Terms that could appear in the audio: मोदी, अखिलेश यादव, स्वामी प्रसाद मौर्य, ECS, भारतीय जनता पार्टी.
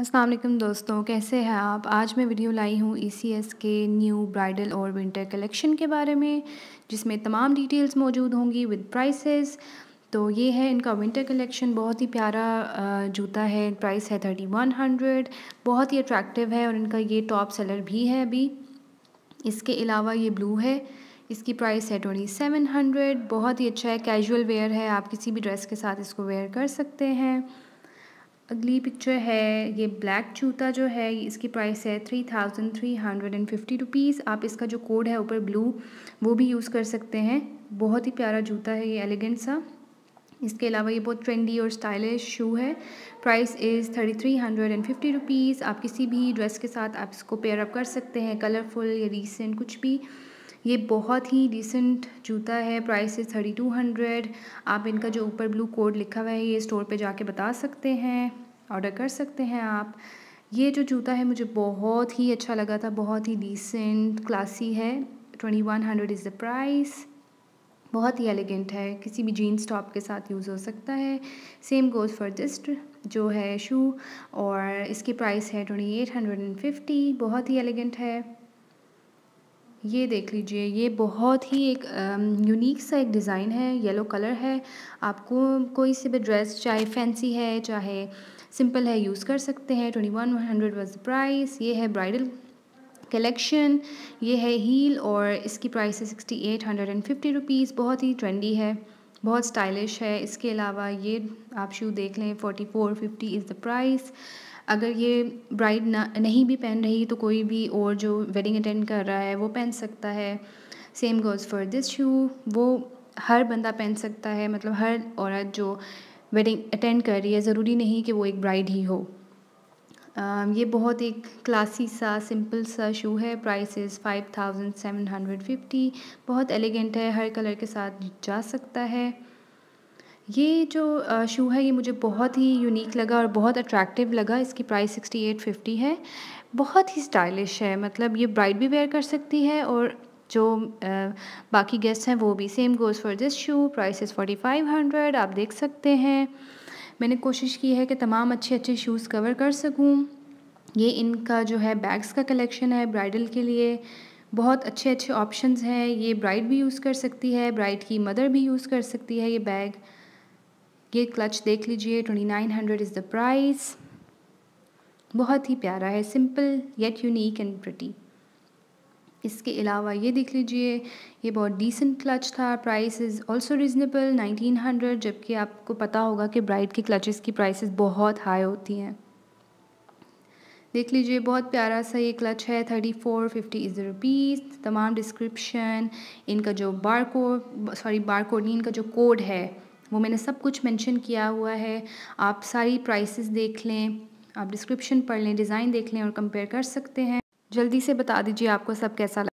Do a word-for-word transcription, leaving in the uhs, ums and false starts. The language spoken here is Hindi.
अस्सलाम वालेकुम दोस्तों, कैसे हैं आप। आज मैं वीडियो लाई हूँ ई सी एस के न्यू ब्राइडल और विंटर कलेक्शन के बारे में, जिसमें तमाम डिटेल्स मौजूद होंगी विद प्राइसेस। तो ये है इनका विंटर कलेक्शन। बहुत ही प्यारा जूता है, प्राइस है थर्टी वन हंड्रेड, बहुत ही अट्रैक्टिव है और इनका ये टॉप सेलर भी है अभी। इसके अलावा ये ब्लू है, इसकी प्राइस है ट्वेंटी सेवन हंड्रेड। बहुत ही अच्छा है, कैजुअल वेयर है, आप किसी भी ड्रेस के साथ इसको वेयर कर सकते हैं। अगली पिक्चर है, ये ब्लैक जूता जो है, इसकी प्राइस है three thousand three hundred and fifty rupees. आप इसका जो कोड है ऊपर ब्लू, वो भी यूज़ कर सकते हैं। बहुत ही प्यारा जूता है ये, एलिगेंट सा। इसके अलावा ये बहुत ट्रेंडी और स्टाइलिश शू है, price is thirty three hundred and fifty rupees. आप किसी भी ड्रेस के साथ आप इसको पेयर अप कर सकते हैं, कलरफुल या रीसेंट कुछ भी। ये बहुत ही डिसेंट जूता है, price is thirty two hundred. आप इनका जो ऊपर ब्लू कोड लिखा हुआ है, ये स्टोर पे जाके बता सकते हैं, ऑर्डर कर सकते हैं आप। ये जो जूता है मुझे बहुत ही अच्छा लगा था, बहुत ही डिसेंट क्लासी है। Twenty one hundred is the price. बहुत ही एलिगेंट है, किसी भी जीन्स टॉप के साथ यूज़ हो सकता है। सेम गोज़ फॉर दिस जो है शू, और इसकी प्राइस है twenty eight hundred and fifty. बहुत ही एलिगेंट है। ये देख लीजिए, ये बहुत ही एक यूनिक सा एक डिज़ाइन है, येलो कलर है। आपको कोई सी भी ड्रेस, चाहे फैंसी है चाहे सिंपल है, यूज़ कर सकते हैं। Twenty one hundred was price. ये है ब्राइडल कलेक्शन। ये है हील और इसकी प्राइस है sixty eight hundred and fifty rupees. बहुत ही ट्रेंडी है, बहुत स्टाइलिश है। इसके अलावा ये आप शू देख लें, forty four fifty is the price. अगर ये ब्राइड ना नहीं भी पहन रही तो कोई भी और जो वेडिंग अटेंड कर रहा है वो पहन सकता है। Same goes for this shoe, वो हर बंदा पहन सकता है, मतलब हर औरत जो वेडिंग अटेंड कर रही है, ज़रूरी नहीं कि वो एक ब्राइड ही हो। आ, ये बहुत एक क्लासी सा सिंपल सा शू है, price is five thousand seven hundred fifty. बहुत एलिगेंट है, हर कलर के साथ जा सकता है। ये जो शू है ये मुझे बहुत ही यूनिक लगा और बहुत अट्रैक्टिव लगा। इसकी प्राइस सिक्सटी एट फिफ्टी है। बहुत ही स्टाइलिश है, मतलब ये ब्राइड भी वेयर कर सकती है और जो बाकी गेस्ट हैं वो भी। Same goes for this shoe, price is forty five hundred. आप देख सकते हैं, मैंने कोशिश की है कि तमाम अच्छे अच्छे शूज़ कवर कर सकूं। ये इनका जो है बैग्स का कलेक्शन है ब्राइडल के लिए। बहुत अच्छे अच्छे ऑप्शंस हैं, ये ब्राइड भी यूज़ कर सकती है, ब्राइड की मदर भी यूज़ कर सकती है ये बैग। ये क्लच देख लीजिए, twenty nine hundred is the price. बहुत ही प्यारा है, simple yet unique and pretty. इसके अलावा ये देख लीजिए, ये बहुत डिसेंट क्लच था, price is also reasonable nineteen hundred. जबकि आपको पता होगा कि ब्राइड के क्लचेस की प्राइसेस बहुत हाई होती हैं। देख लीजिए, बहुत प्यारा सा ये क्लच है, thirty four fifty is the rupees. तमाम डिस्क्रिप्शन, इनका जो bar code sorry bar code नहीं इनका जो कोड है वो मैंने सब कुछ मेंशन किया हुआ है। आप सारी प्राइसेस देख लें, आप डिस्क्रिप्शन पढ़ लें, डिज़ाइन देख लें और कंपेयर कर सकते हैं। जल्दी से बता दीजिए आपको सब कैसा लगा।